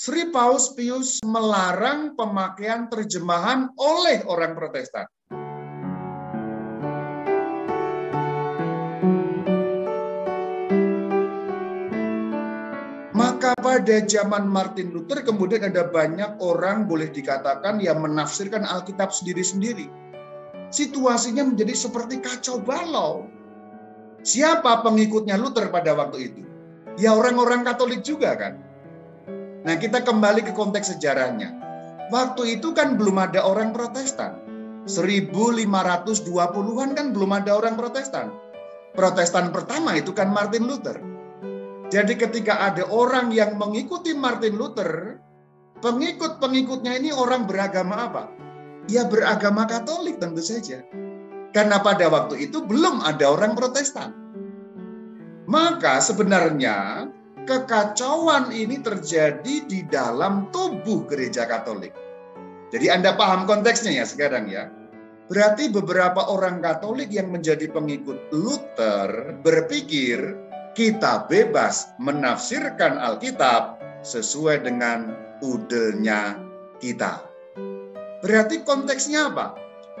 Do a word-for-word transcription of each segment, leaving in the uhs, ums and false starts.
Sri Paus Pius melarang pemakaian terjemahan oleh orang Protestan. Maka pada zaman Martin Luther kemudian ada banyak orang boleh dikatakan yang menafsirkan Alkitab sendiri-sendiri. Situasinya menjadi seperti kacau balau. Siapa pengikutnya Luther pada waktu itu? Ya orang-orang Katolik juga kan. Nah, kita kembali ke konteks sejarahnya. Waktu itu kan belum ada orang Protestan. seribu lima ratus dua puluhan kan belum ada orang Protestan. Protestan pertama itu kan Martin Luther. Jadi ketika ada orang yang mengikuti Martin Luther, pengikut-pengikutnya ini orang beragama apa? Ya beragama Katolik tentu saja. Karena pada waktu itu belum ada orang Protestan. Maka sebenarnya kekacauan ini terjadi di dalam tubuh gereja Katolik. Jadi Anda paham konteksnya ya sekarang ya. Berarti beberapa orang Katolik yang menjadi pengikut Luther berpikir kita bebas menafsirkan Alkitab sesuai dengan udelnya kita. Berarti konteksnya apa?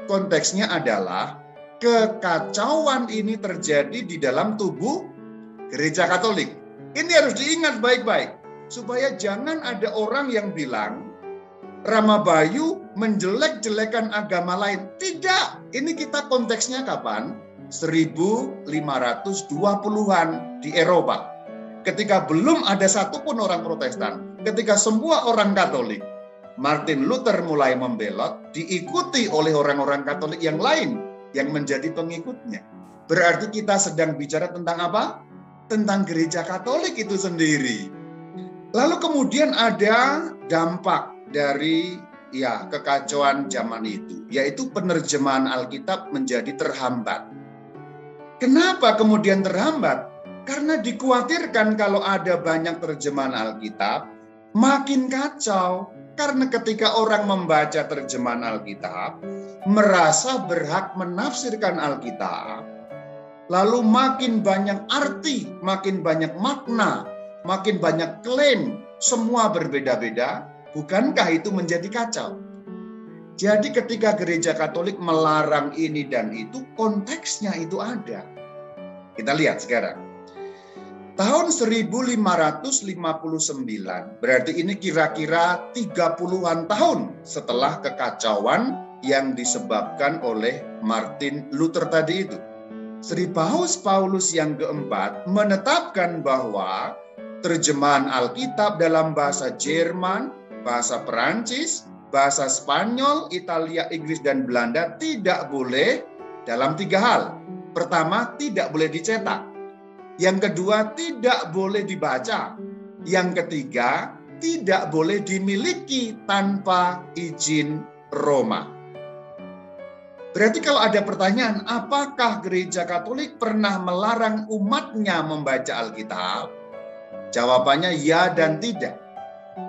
Konteksnya adalah kekacauan ini terjadi di dalam tubuh gereja Katolik. Ini harus diingat baik-baik, supaya jangan ada orang yang bilang, Rama Bayu menjelek-jelekan agama lain. Tidak, ini kita konteksnya kapan? seribu lima ratus dua puluhan di Eropa. Ketika belum ada satupun orang Protestan, ketika semua orang Katolik, Martin Luther mulai membelot, diikuti oleh orang-orang Katolik yang lain, yang menjadi pengikutnya. Berarti kita sedang bicara tentang apa? Tentang gereja Katolik itu sendiri. Lalu kemudian ada dampak dari ya kekacauan zaman itu, yaitu penerjemahan Alkitab menjadi terhambat. Kenapa kemudian terhambat? Karena dikhawatirkan kalau ada banyak terjemahan Alkitab, makin kacau. Karena ketika orang membaca terjemahan Alkitab, merasa berhak menafsirkan Alkitab, lalu makin banyak arti, makin banyak makna, makin banyak klaim, semua berbeda-beda, bukankah itu menjadi kacau? Jadi ketika gereja Katolik melarang ini dan itu, konteksnya itu ada. Kita lihat sekarang. Tahun seribu lima ratus lima puluh sembilan, berarti ini kira-kira tiga puluhan tahun setelah kekacauan yang disebabkan oleh Martin Luther tadi itu. Sri Paus Paulus yang keempat menetapkan bahwa terjemahan Alkitab dalam bahasa Jerman, bahasa Perancis, bahasa Spanyol, Italia, Inggris, dan Belanda tidak boleh dalam tiga hal. Pertama, tidak boleh dicetak. Yang kedua, tidak boleh dibaca. Yang ketiga, tidak boleh dimiliki tanpa izin Roma. Berarti kalau ada pertanyaan, apakah gereja Katolik pernah melarang umatnya membaca Alkitab? Jawabannya ya dan tidak.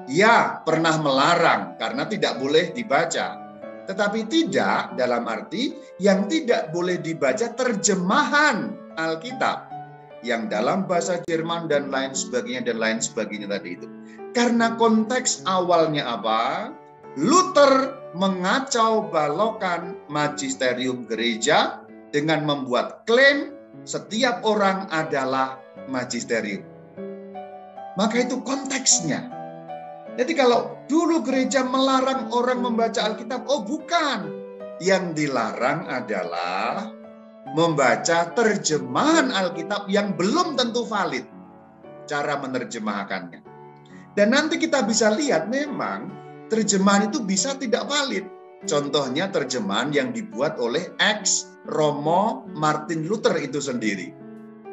Ya, pernah melarang karena tidak boleh dibaca. Tetapi tidak dalam arti yang tidak boleh dibaca terjemahan Alkitab. Yang dalam bahasa Jerman dan lain sebagainya dan lain sebagainya tadi itu. Karena konteks awalnya apa? Luther mengacau balaukan magisterium gereja dengan membuat klaim setiap orang adalah magisterium. Maka itu konteksnya. Jadi kalau dulu gereja melarang orang membaca Alkitab, oh bukan. Yang dilarang adalah membaca terjemahan Alkitab yang belum tentu valid cara menerjemahkannya. Dan nanti kita bisa lihat memang terjemahan itu bisa tidak valid. Contohnya terjemahan yang dibuat oleh ex Romo Martin Luther itu sendiri.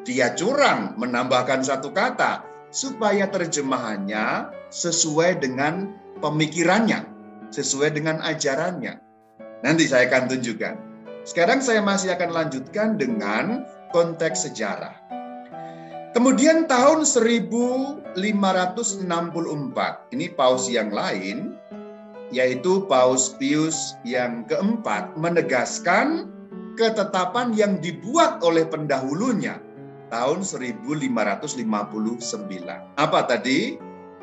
Dia curang menambahkan satu kata supaya terjemahannya sesuai dengan pemikirannya, sesuai dengan ajarannya. Nanti saya akan tunjukkan. Sekarang saya masih akan lanjutkan dengan konteks sejarah. Kemudian tahun seribu lima ratus enam puluh empat, ini paus yang lain, yaitu Paus Pius yang keempat menegaskan ketetapan yang dibuat oleh pendahulunya tahun seribu lima ratus lima puluh sembilan. Apa tadi?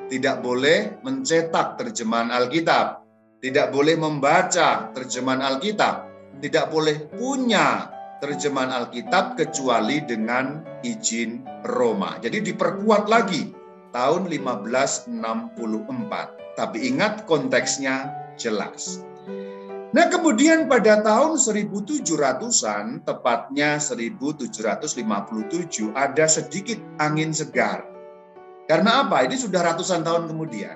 tidak boleh mencetak terjemahan Alkitab, tidak boleh membaca terjemahan Alkitab, tidak boleh punya terjemahan Alkitab kecuali dengan izin Roma. Jadi diperkuat lagi tahun lima belas enam puluh empat. Tapi ingat konteksnya jelas. Nah, kemudian pada tahun seribu tujuh ratusan, tepatnya seribu tujuh ratus lima puluh tujuh, ada sedikit angin segar. Karena apa? Ini sudah ratusan tahun kemudian.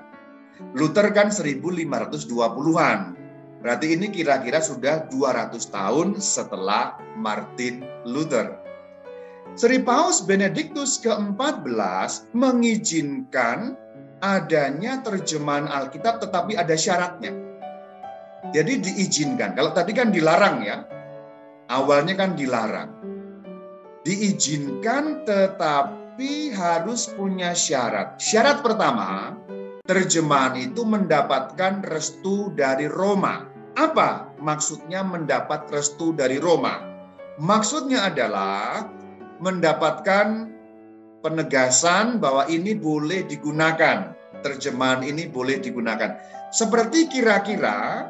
Luther kan seribu lima ratus dua puluhan. Berarti ini kira-kira sudah dua ratus tahun setelah Martin Luther. Sri Paus Benediktus keempat belas mengizinkan adanya terjemahan Alkitab, tetapi ada syaratnya. Jadi diizinkan. Kalau tadi kan dilarang ya. Awalnya kan dilarang. Diizinkan tetapi harus punya syarat. Syarat pertama, terjemahan itu mendapatkan restu dari Roma. Apa maksudnya mendapat restu dari Roma? Maksudnya adalah mendapatkan penegasan bahwa ini boleh digunakan. Terjemahan ini boleh digunakan. Seperti kira-kira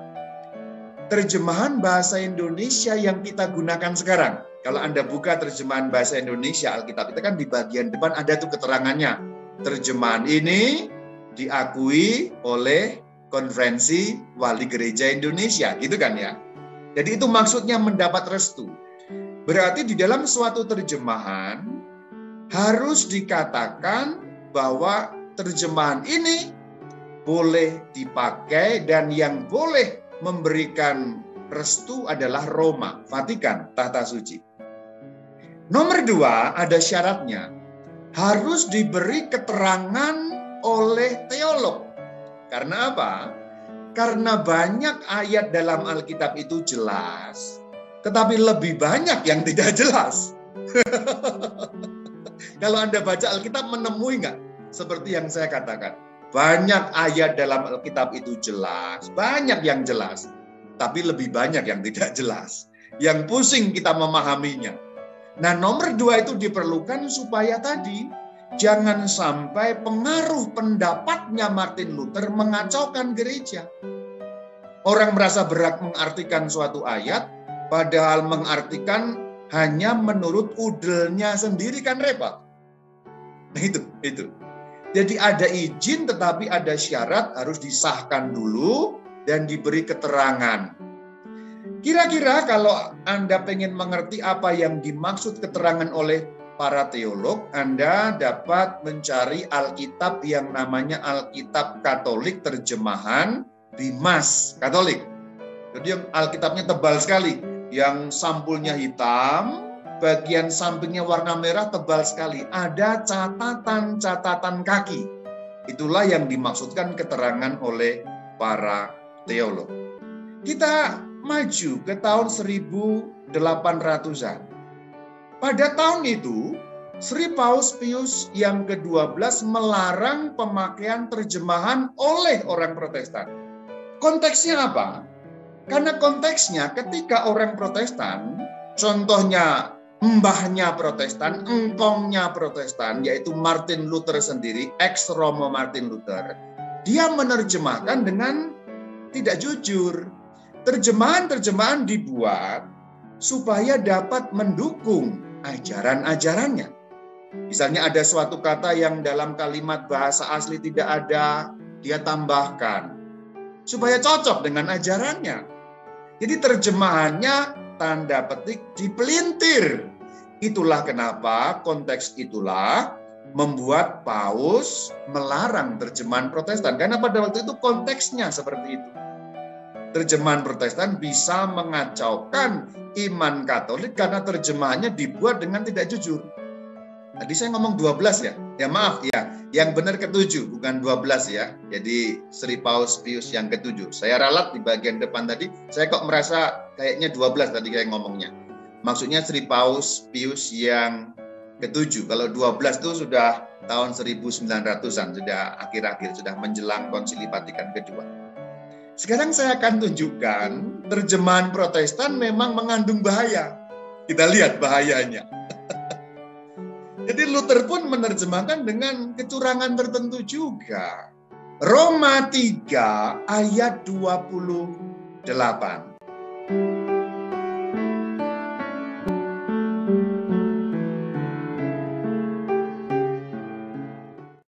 terjemahan bahasa Indonesia yang kita gunakan sekarang. Kalau Anda buka terjemahan bahasa Indonesia Alkitab, kita kan di bagian depan ada tuh keterangannya. Terjemahan ini diakui oleh Konferensi Wali Gereja Indonesia, gitu kan ya. Jadi itu maksudnya mendapat restu. Berarti di dalam suatu terjemahan harus dikatakan bahwa terjemahan ini boleh dipakai dan yang boleh memberikan restu adalah Roma, Vatikan, Tahta Suci. Nomor dua, ada syaratnya. Harus diberi keterangan oleh teolog. Karena apa? Karena banyak ayat dalam Alkitab itu jelas, tetapi lebih banyak yang tidak jelas. Kalau Anda baca Alkitab menemui nggak? Seperti yang saya katakan, banyak ayat dalam Alkitab itu jelas, banyak yang jelas, tapi lebih banyak yang tidak jelas, yang pusing kita memahaminya. Nah, nomor dua itu diperlukan supaya tadi jangan sampai pengaruh pendapatnya Martin Luther mengacaukan gereja. Orang merasa berat mengartikan suatu ayat, padahal mengartikan hanya menurut udelnya sendiri kan repot. Nah itu, itu. Jadi ada izin tetapi ada syarat, harus disahkan dulu dan diberi keterangan. Kira-kira kalau Anda pengen mengerti apa yang dimaksud keterangan oleh para teolog, Anda dapat mencari Alkitab yang namanya Alkitab Katolik terjemahan Bimas Katolik. Jadi Alkitabnya tebal sekali, yang sampulnya hitam, bagian sampingnya warna merah tebal sekali. Ada catatan-catatan kaki. Itulah yang dimaksudkan keterangan oleh para teolog. Kita maju ke tahun seribu delapan ratusan. Pada tahun itu, Sri Paus Pius yang kedua belas melarang pemakaian terjemahan oleh orang Protestan. Konteksnya apa? Karena konteksnya ketika orang Protestan, contohnya mbahnya Protestan, engkongnya Protestan, yaitu Martin Luther sendiri, ex-Romo Martin Luther, dia menerjemahkan dengan tidak jujur. Terjemahan-terjemahan dibuat supaya dapat mendukung ajaran-ajarannya. Misalnya ada suatu kata yang dalam kalimat bahasa asli tidak ada, dia tambahkan supaya cocok dengan ajarannya. Jadi terjemahannya tanda petik dipelintir. Itulah kenapa konteks itulah membuat Paus melarang terjemahan Protestan. Karena pada waktu itu konteksnya seperti itu. Terjemahan Protestan bisa mengacaukan iman Katolik karena terjemahannya dibuat dengan tidak jujur. Tadi saya ngomong dua belas ya. Ya maaf ya, yang benar ketujuh bukan dua belas ya. Jadi Sri Paus Pius yang ketujuh. Saya ralat di bagian depan tadi, saya kok merasa kayaknya dua belas tadi kayak ngomongnya. Maksudnya Sri Paus Pius yang ketujuh. Kalau dua belas itu sudah tahun seribu sembilan ratusan, sudah akhir-akhir, sudah menjelang Konsili Vatikan kedua. Sekarang saya akan tunjukkan terjemahan Protestan memang mengandung bahaya. Kita lihat bahayanya. Jadi Luther pun menerjemahkan dengan kecurangan tertentu juga. Roma tiga ayat dua puluh delapan.